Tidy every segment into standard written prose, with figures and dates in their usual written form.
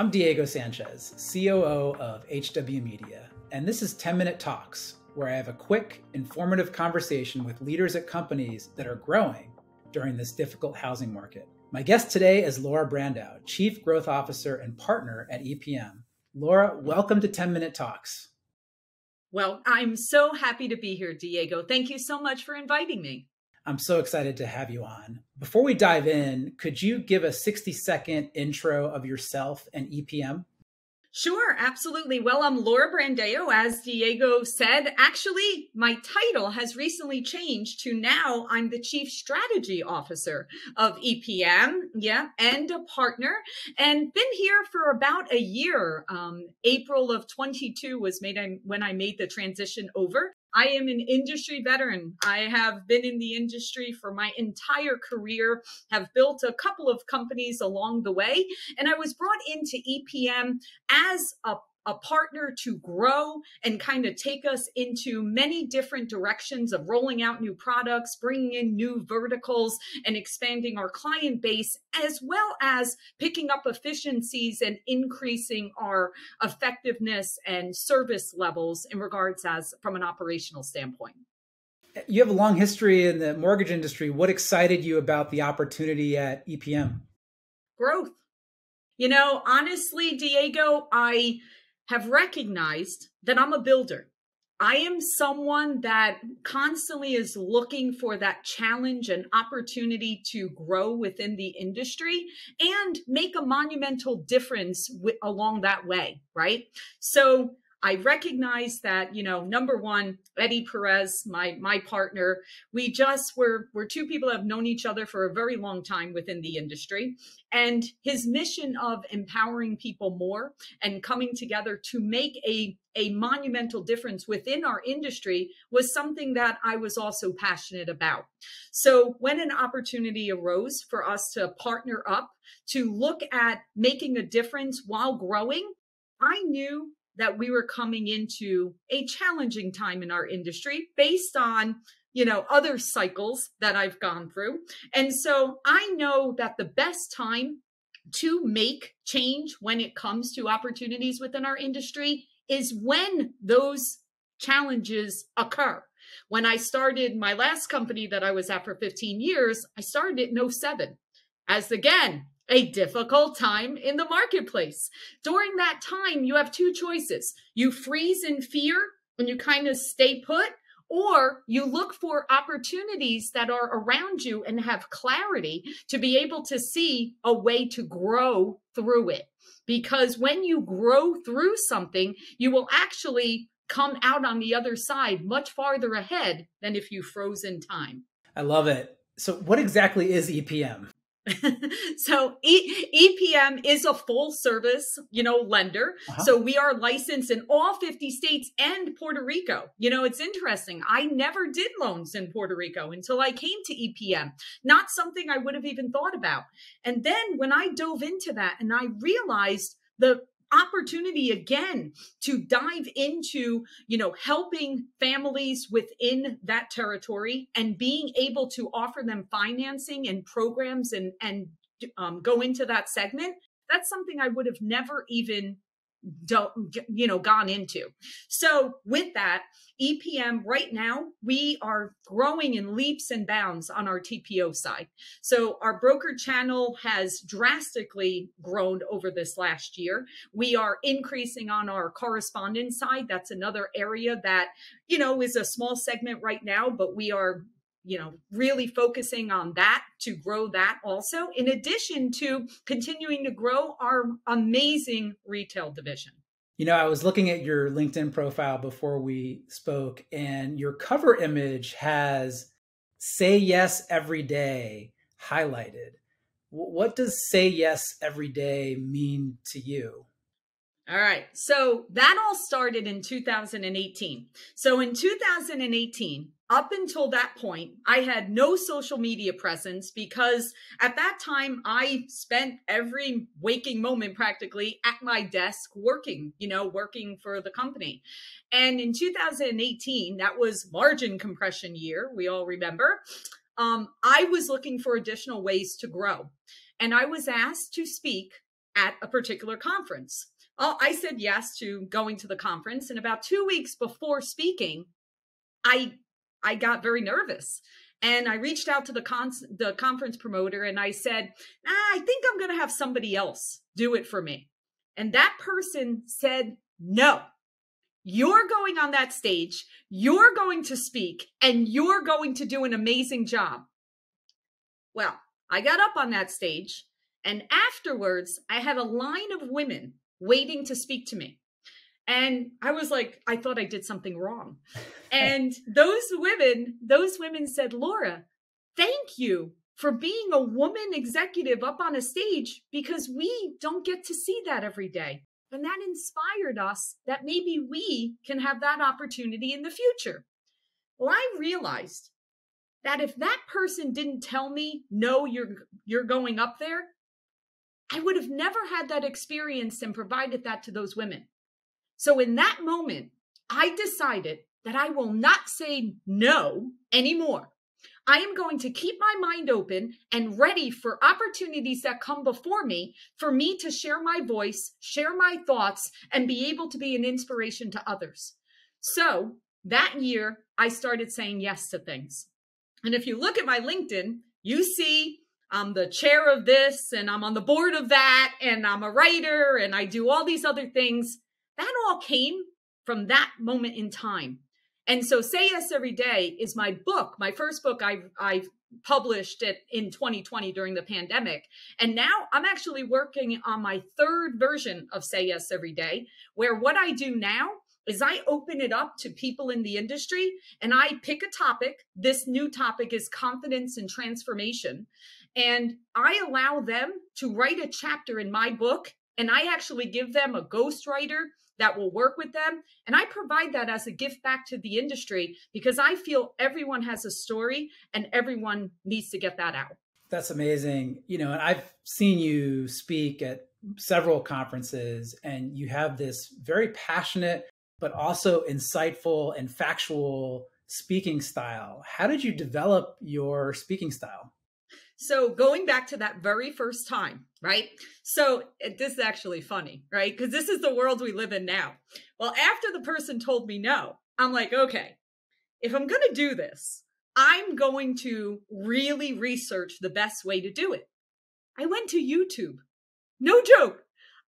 I'm Diego Sanchez, COO of HW Media, and this is 10 Minute Talks, where I have a quick, informative conversation with leaders at companies that are growing during this difficult housing market. My guest today is Laura Brandao, Chief Growth Officer and Partner at EPM. Laura, welcome to 10 Minute Talks. Well, I'm so happy to be here, Diego. Thank you so much for inviting me. I'm so excited to have you on. Before we dive in, could you give a 60-second intro of yourself and EPM? Sure, absolutely. Well, I'm Laura Brandao, as Diego said. Actually, my title has recently changed to now I'm the Chief Strategy Officer of EPM, and a partner, and been here for about a year. April of 22 was when I made the transition over. I am an industry veteran. I have been in the industry for my entire career, have built a couple of companies along the way, and I was brought into EPM as a partner to grow and kind of take us into many different directions of rolling out new products, bringing in new verticals, and expanding our client base, as well as picking up efficiencies and increasing our effectiveness and service levels in regards as from an operational standpoint. You have a long history in the mortgage industry. What excited you about the opportunity at EPM? Growth. You know, honestly, Diego, I have recognized that I'm a builder. I am someone that constantly is looking for that challenge and opportunity to grow within the industry and make a monumental difference along that way, right? So I recognize that, you know, number one, Eddie Perez, my partner, we just we're two people that have known each other for a very long time within the industry. And his mission of empowering people more and coming together to make a monumental difference within our industry was something that I was also passionate about. So when an opportunity arose for us to partner up, to look at making a difference while growing, I knew that we were coming into a challenging time in our industry based on, you know, other cycles that I've gone through. And so I know that the best time to make change when it comes to opportunities within our industry is when those challenges occur. When I started my last company that I was at for 15 years, I started in 07. As again, a difficult time in the marketplace. During that time, you have two choices. You freeze in fear and you kind of stay put, or you look for opportunities that are around you and have clarity to be able to see a way to grow through it. Because when you grow through something, you will actually come out on the other side much farther ahead than if you froze in time. I love it. So what exactly is EPM? So EPM is a full service, you know, lender. So we are licensed in all 50 states and Puerto Rico. You know, it's interesting. I never did loans in Puerto Rico until I came to EPM. Not something I would have even thought about. And then when I dove into that and I realized the opportunity again to dive into, you know, helping families within that territory and being able to offer them financing and programs and go into that segment. That's something I would have never even gone into. So with that, EPM right now, we are growing in leaps and bounds on our TPO side. So our broker channel has drastically grown over this last year. We are increasing on our correspondent side. That's another area that, you know, is a small segment right now, but we are, you know, really focusing on that to grow that also, in addition to continuing to grow our amazing retail division. You know, I was looking at your LinkedIn profile before we spoke, and your cover image has "Say Yes Every Day" highlighted. What does "Say Yes Every Day" mean to you? All right. So that all started in 2018. So in 2018, up until that point, I had no social media presence because at that time I spent every waking moment practically at my desk working, you know, working for the company. And in 2018, that was margin compression year, we all remember, I was looking for additional ways to grow. And I was asked to speak at a particular conference. I said yes to going to the conference, and about 2 weeks before speaking, I got very nervous. And I reached out to the conference promoter and I said, I think I'm going to have somebody else do it for me. And that person said, no, you're going on that stage, you're going to speak, and you're going to do an amazing job. Well, I got up on that stage, and afterwards, I had a line of women waiting to speak to me. And I was like, I thought I did something wrong. And those women said, Laura, thank you for being a woman executive up on a stage, because we don't get to see that every day. And that inspired us that maybe we can have that opportunity in the future. Well, I realized that if that person didn't tell me, no, you're going up there, I would have never had that experience and provided that to those women. So in that moment, I decided that I will not say no anymore. I am going to keep my mind open and ready for opportunities that come before me for me to share my voice, share my thoughts, and be able to be an inspiration to others. So that year, I started saying yes to things. And if you look at my LinkedIn, you see I'm the chair of this, and I'm on the board of that, and I'm a writer, and I do all these other things. That all came from that moment in time. And so Say Yes Every Day is my book, my first book. I've published it in 2020 during the pandemic. And now I'm actually working on my third version of Say Yes Every Day, where what I do now is I open it up to people in the industry and I pick a topic. This new topic is confidence and transformation. And I allow them to write a chapter in my book. And I actually give them a ghostwriter that will work with them. And I provide that as a gift back to the industry, because I feel everyone has a story and everyone needs to get that out. That's amazing. You know, and I've seen you speak at several conferences, and you have this very passionate, but also insightful and factual speaking style. How did you develop your speaking style? So going back to that very first time, right? So this is actually funny, right? Because this is the world we live in now. Well, after the person told me no, I'm like, okay, if I'm going to do this, I'm going to really research the best way to do it. I went to YouTube. No joke.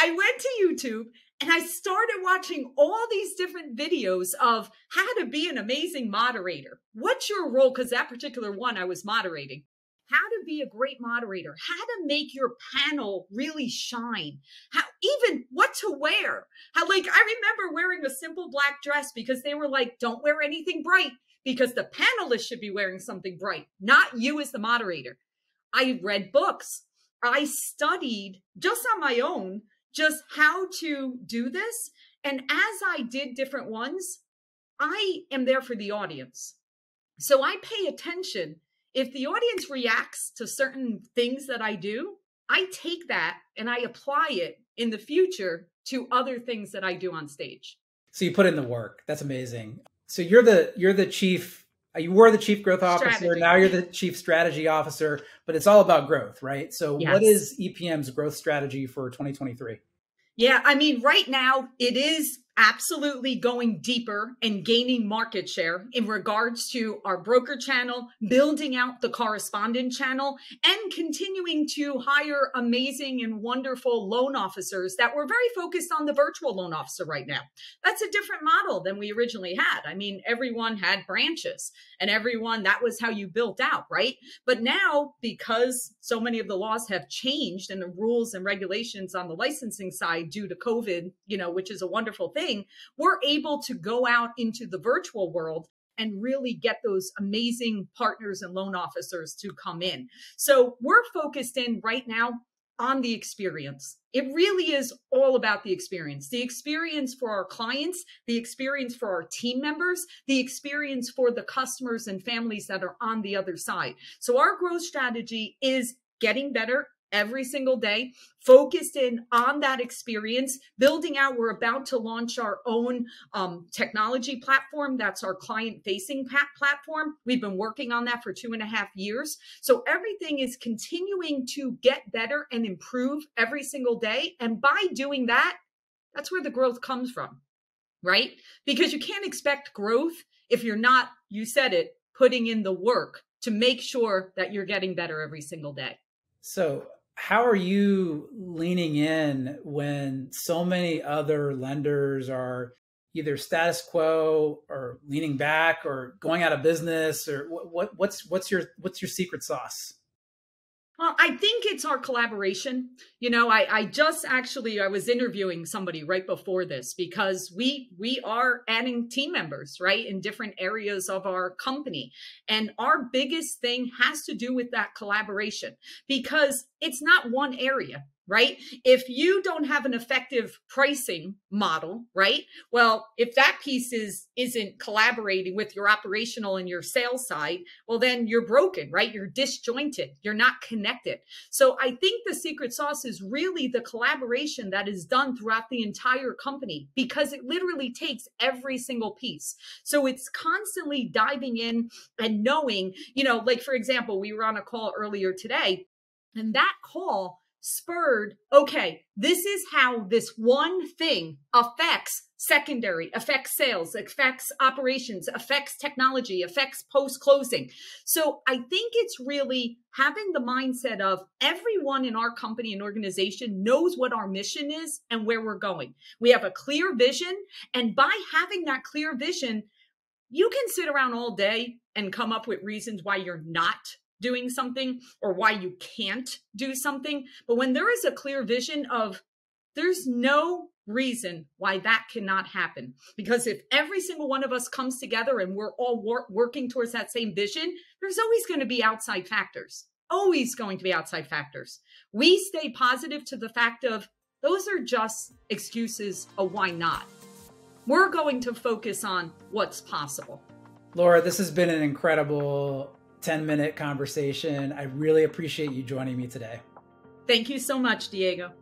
I went to YouTube and I started watching all these different videos of how to be an amazing moderator. What's your role? Because that particular one I was moderating. How to be a great moderator, how to make your panel really shine, how even what to wear. How, like, I remember wearing a simple black dress because they were like, don't wear anything bright because the panelists should be wearing something bright, not you as the moderator. I read books. I studied just on my own, just how to do this. And as I did different ones, I am there for the audience. So I pay attention. If the audience reacts to certain things that I do, I take that and I apply it in the future to other things that I do on stage. So you put in the work. That's amazing. So you were the chief growth officer. Strategy. Now you're the chief strategy officer, but it's all about growth, right? So yes. What is EPM's growth strategy for 2023? Yeah, I mean, right now it is absolutely going deeper and gaining market share in regards to our broker channel, building out the correspondent channel, and continuing to hire amazing and wonderful loan officers that we're very focused on the virtual loan officer right now. That's a different model than we originally had. I mean, everyone had branches and everyone, that was how you built out, right? But now, because so many of the laws have changed and the rules and regulations on the licensing side, due to COVID, you know, which is a wonderful thing, we're able to go out into the virtual world and really get those amazing partners and loan officers to come in. So we're focused in right now on the experience. It really is all about the experience for our clients, the experience for our team members, the experience for the customers and families that are on the other side. So our growth strategy is getting better every single day, focused in on that experience, building out. We're about to launch our own technology platform. That's our client-facing platform. We've been working on that for 2.5 years. So everything is continuing to get better and improve every single day. And by doing that, that's where the growth comes from, right? Because you can't expect growth if you're not, you said it, putting in the work to make sure that you're getting better every single day. So how are you leaning in when so many other lenders are either status quo or leaning back or going out of business, or what's your secret sauce? Well, I think it's our collaboration. You know, I just actually, I was interviewing somebody right before this because we are adding team members, right, in different areas of our company. And our biggest thing has to do with that collaboration, because it's not one area, right? If you don't have an effective pricing model, right? Well, if that piece isn't collaborating with your operational and your sales side, well, then you're broken, right? You're disjointed. You're not connected. So I think the secret sauce is really the collaboration that is done throughout the entire company, because it literally takes every single piece. So it's constantly diving in and knowing, you know, like, for example, we were on a call earlier today, and that call spurred, okay, this is how this one thing affects secondary, affects sales, affects operations, affects technology, affects post-closing. So I think it's really having the mindset of everyone in our company and organization knows what our mission is and where we're going. We have a clear vision. And by having that clear vision, you can sit around all day and come up with reasons why you're not doing something or why you can't do something. But when there is a clear vision of there's no reason why that cannot happen, because if every single one of us comes together and we're all working towards that same vision, there's always going to be outside factors, always going to be outside factors. We stay positive to the fact of those are just excuses of why not. We're going to focus on what's possible. Laura, this has been an incredible 10-minute conversation. I really appreciate you joining me today. Thank you so much, Diego.